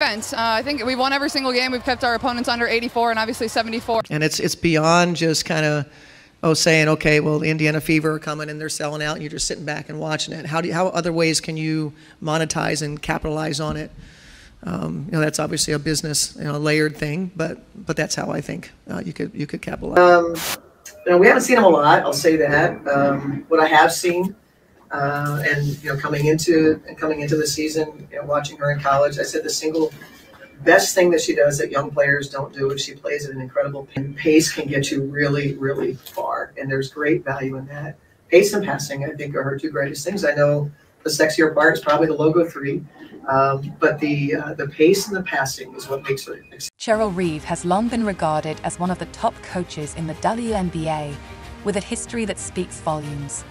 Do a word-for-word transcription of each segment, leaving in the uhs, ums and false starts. Defense. Uh, I think we won every single game. We've kept our opponents under eighty-four and obviously seventy-four. And it's it's beyond just kind of oh saying, okay, well, the Indiana Fever are coming and they're selling out and you're just sitting back and watching it. How do you, how other ways can you monetize and capitalize on it? Um, you know, that's obviously a business, you know, layered thing, but but that's how I think uh, you could you could capitalize. Um, you know, we haven't seen them a lot. I'll say that. Um, what I have seen. Uh, and you know, coming into and coming into the season, you know, watching her in college, I said the single best thing that she does that young players don't do is she plays at an incredible pace. Pace can get you really, really far, and there's great value in that. Pace and passing, I think, are her two greatest things. I know the sexier part is probably the logo three, um, but the uh, the pace and the passing is what makes her. Cheryl Reeve has long been regarded as one of the top coaches in the W N B A, with a history that speaks volumes.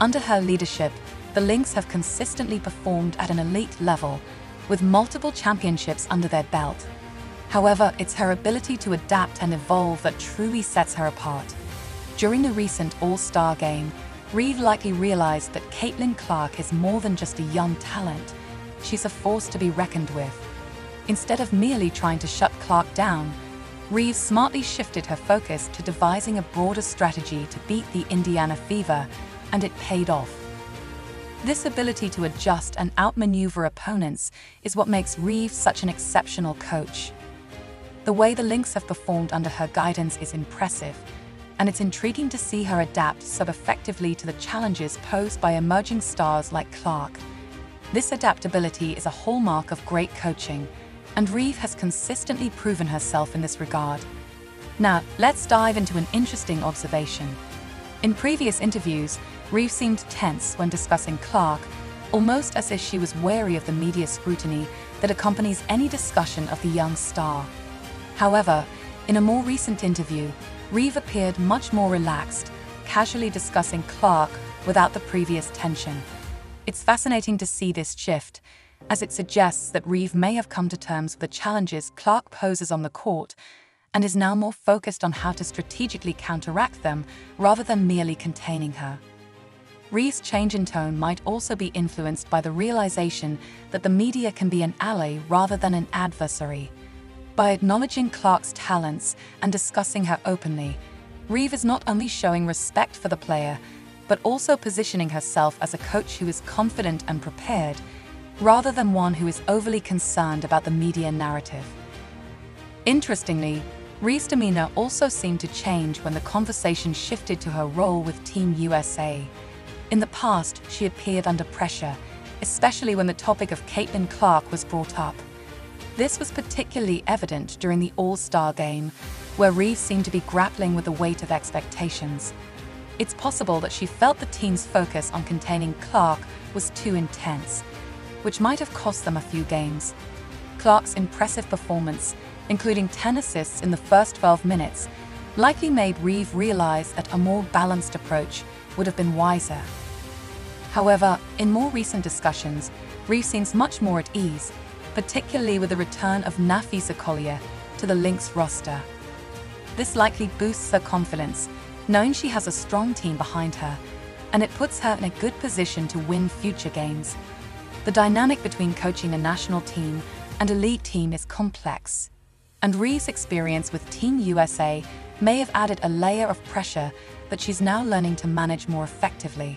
Under her leadership, the Lynx have consistently performed at an elite level, with multiple championships under their belt. However, it's her ability to adapt and evolve that truly sets her apart. During the recent All-Star game, Reeve likely realized that Caitlin Clark is more than just a young talent. She's a force to be reckoned with. Instead of merely trying to shut Clark down, Reeve smartly shifted her focus to devising a broader strategy to beat the Indiana Fever, and it paid off. This ability to adjust and outmaneuver opponents is what makes Reeve such an exceptional coach. The way the Lynx have performed under her guidance is impressive, and it's intriguing to see her adapt so effectively to the challenges posed by emerging stars like Clark. This adaptability is a hallmark of great coaching, and Reeve has consistently proven herself in this regard. Now, let's dive into an interesting observation. In previous interviews, Reeve seemed tense when discussing Clark, almost as if she was wary of the media scrutiny that accompanies any discussion of the young star. However, in a more recent interview, Reeve appeared much more relaxed, casually discussing Clark without the previous tension. It's fascinating to see this shift, as it suggests that Reeve may have come to terms with the challenges Clark poses on the court, and is now more focused on how to strategically counteract them rather than merely containing her. Reeve's change in tone might also be influenced by the realization that the media can be an ally rather than an adversary. By acknowledging Clark's talents and discussing her openly, Reeve is not only showing respect for the player, but also positioning herself as a coach who is confident and prepared, rather than one who is overly concerned about the media narrative. Interestingly, Reeve's demeanor also seemed to change when the conversation shifted to her role with Team U S A. In the past, she appeared under pressure, especially when the topic of Caitlin Clark was brought up. This was particularly evident during the All-Star game, where Reeve seemed to be grappling with the weight of expectations. It's possible that she felt the team's focus on containing Clark was too intense, which might have cost them a few games. Clark's impressive performance, including ten assists in the first twelve minutes, likely made Reeve realize that a more balanced approach would have been wiser. However, in more recent discussions, Reeve seems much more at ease, particularly with the return of Napheesa Collier to the Lynx roster. This likely boosts her confidence, knowing she has a strong team behind her, and it puts her in a good position to win future games. The dynamic between coaching a national team and elite team is complex, and Reeve's experience with Team U S A may have added a layer of pressure that she's now learning to manage more effectively.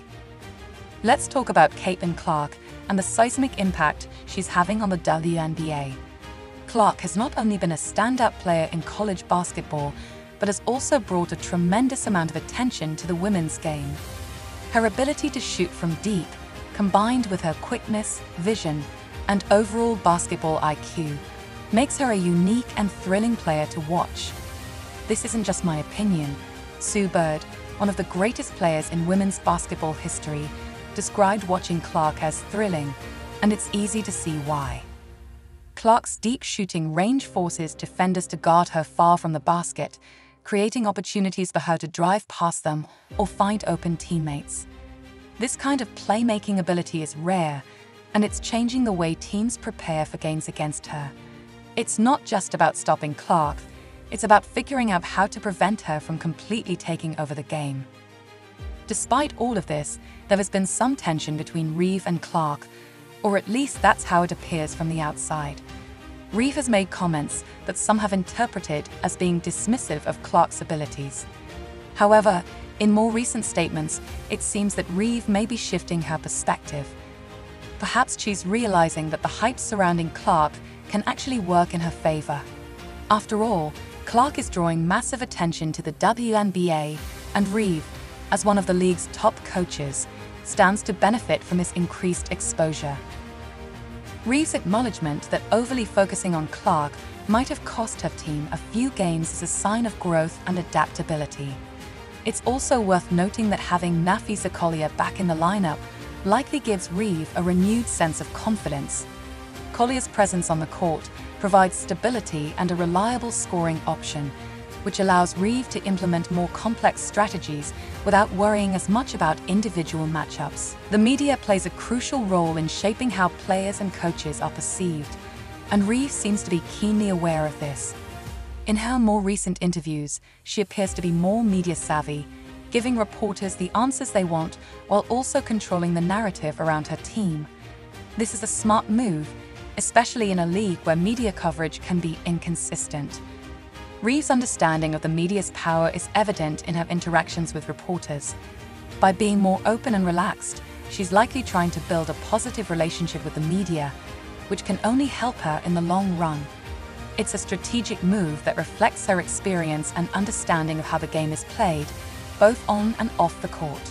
Let's talk about Caitlin Clark and the seismic impact she's having on the W N B A. Clark has not only been a standout player in college basketball, but has also brought a tremendous amount of attention to the women's game. Her ability to shoot from deep, combined with her quickness, vision, and overall basketball I Q, makes her a unique and thrilling player to watch. This isn't just my opinion. Sue Bird, one of the greatest players in women's basketball history, described watching Clark as thrilling, and it's easy to see why. Clark's deep shooting range forces defenders to guard her far from the basket, creating opportunities for her to drive past them or find open teammates. This kind of playmaking ability is rare, and it's changing the way teams prepare for games against her. It's not just about stopping Clark, it's about figuring out how to prevent her from completely taking over the game. Despite all of this, there has been some tension between Reeve and Clark, or at least that's how it appears from the outside. Reeve has made comments that some have interpreted as being dismissive of Clark's abilities. However, in more recent statements, it seems that Reeve may be shifting her perspective. Perhaps she's realizing that the hype surrounding Clark can actually work in her favor. After all, Clark is drawing massive attention to the W N B A, and Reeve, as one of the league's top coaches, stands to benefit from his increased exposure. Reeve's acknowledgement that overly focusing on Clark might have cost her team a few games is a sign of growth and adaptability. It's also worth noting that having Napheesa Collier back in the lineup likely gives Reeve a renewed sense of confidence. Collier's presence on the court provides stability and a reliable scoring option, which allows Reeve to implement more complex strategies without worrying as much about individual matchups. The media plays a crucial role in shaping how players and coaches are perceived, and Reeve seems to be keenly aware of this. In her more recent interviews, she appears to be more media-savvy, giving reporters the answers they want while also controlling the narrative around her team. This is a smart move, especially in a league where media coverage can be inconsistent. Reeve's understanding of the media's power is evident in her interactions with reporters. By being more open and relaxed, she's likely trying to build a positive relationship with the media, which can only help her in the long run. It's a strategic move that reflects her experience and understanding of how the game is played, both on and off the court.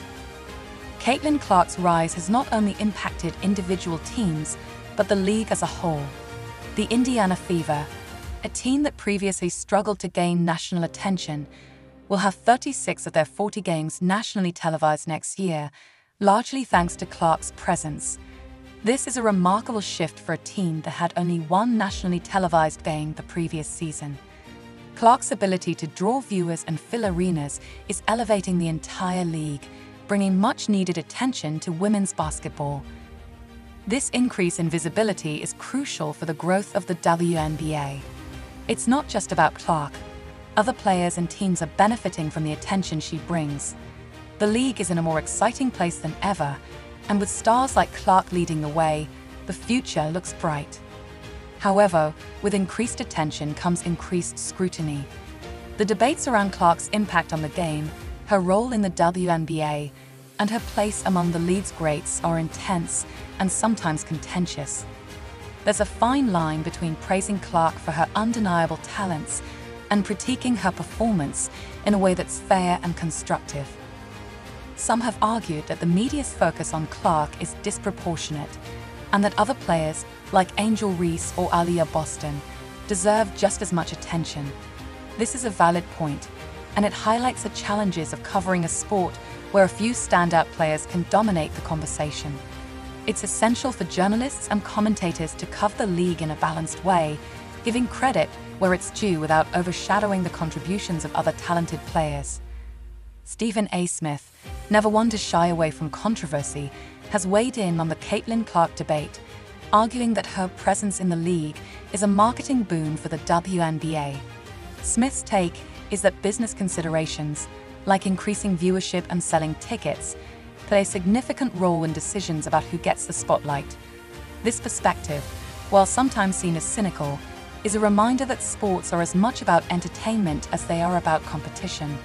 Caitlin Clark's rise has not only impacted individual teams, but the league as a whole. The Indiana Fever, a team that previously struggled to gain national attention, will have thirty-six of their forty games nationally televised next year, largely thanks to Clark's presence. This is a remarkable shift for a team that had only one nationally televised game the previous season. Clark's ability to draw viewers and fill arenas is elevating the entire league, bringing much-needed attention to women's basketball. This increase in visibility is crucial for the growth of the W N B A. It's not just about Clark. Other players and teams are benefiting from the attention she brings. The league is in a more exciting place than ever, and with stars like Clark leading the way, the future looks bright. However, with increased attention comes increased scrutiny. The debates around Clark's impact on the game, her role in the W N B A, and her place among the league's greats are intense and sometimes contentious. There's a fine line between praising Clark for her undeniable talents and critiquing her performance in a way that's fair and constructive. Some have argued that the media's focus on Clark is disproportionate and that other players, like Angel Reese or Aliyah Boston, deserve just as much attention. This is a valid point, and it highlights the challenges of covering a sport where a few standout players can dominate the conversation. It's essential for journalists and commentators to cover the league in a balanced way, giving credit where it's due without overshadowing the contributions of other talented players. Stephen A. Smith, never one to shy away from controversy, has weighed in on the Caitlin Clark debate, arguing that her presence in the league is a marketing boon for the W N B A. Smith's take is that business considerations, like increasing viewership and selling tickets, play a significant role in decisions about who gets the spotlight. This perspective, while sometimes seen as cynical, is a reminder that sports are as much about entertainment as they are about competition.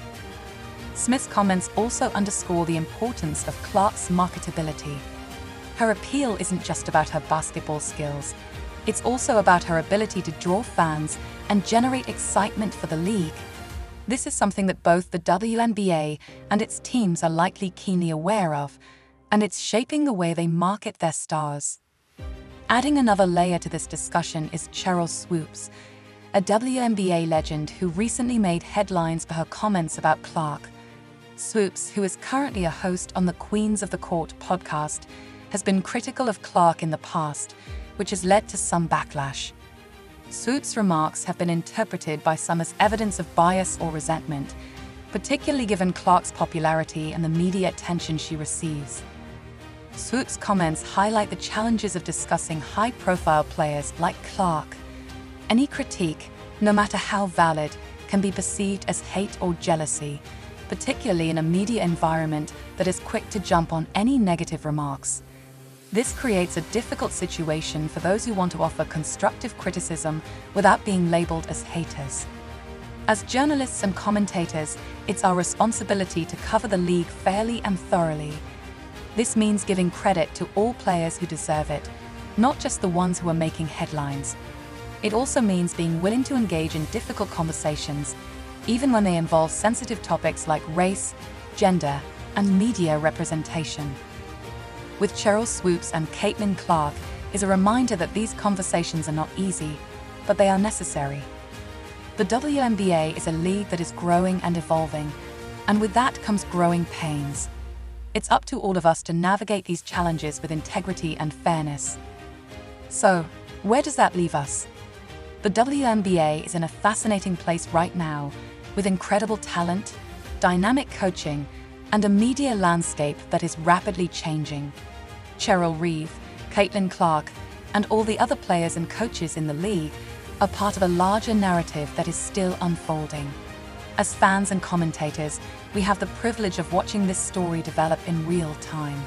Smith's comments also underscore the importance of Clark's marketability. Her appeal isn't just about her basketball skills, it's also about her ability to draw fans and generate excitement for the league. This is something that both the W N B A and its teams are likely keenly aware of, and it's shaping the way they market their stars. Adding another layer to this discussion is Cheryl Swoopes, a W N B A legend who recently made headlines for her comments about Clark. Swoopes, who is currently a host on the Queens of the Court podcast, has been critical of Clark in the past, which has led to some backlash. Swoopes' remarks have been interpreted by some as evidence of bias or resentment, particularly given Clark's popularity and the media attention she receives. Swoopes' comments highlight the challenges of discussing high-profile players like Clark. Any critique, no matter how valid, can be perceived as hate or jealousy, particularly in a media environment that is quick to jump on any negative remarks. This creates a difficult situation for those who want to offer constructive criticism without being labeled as haters. As journalists and commentators, it's our responsibility to cover the league fairly and thoroughly. This means giving credit to all players who deserve it, not just the ones who are making headlines. It also means being willing to engage in difficult conversations, even when they involve sensitive topics like race, gender, and media representation. With Cheryl Swoopes and Caitlin Clark is a reminder that these conversations are not easy, but they are necessary. The W N B A is a league that is growing and evolving, and with that comes growing pains. It's up to all of us to navigate these challenges with integrity and fairness. So, where does that leave us? The W N B A is in a fascinating place right now, with incredible talent, dynamic coaching, and a media landscape that is rapidly changing. Cheryl Reeve, Caitlin Clark, and all the other players and coaches in the league are part of a larger narrative that is still unfolding. As fans and commentators, we have the privilege of watching this story develop in real time.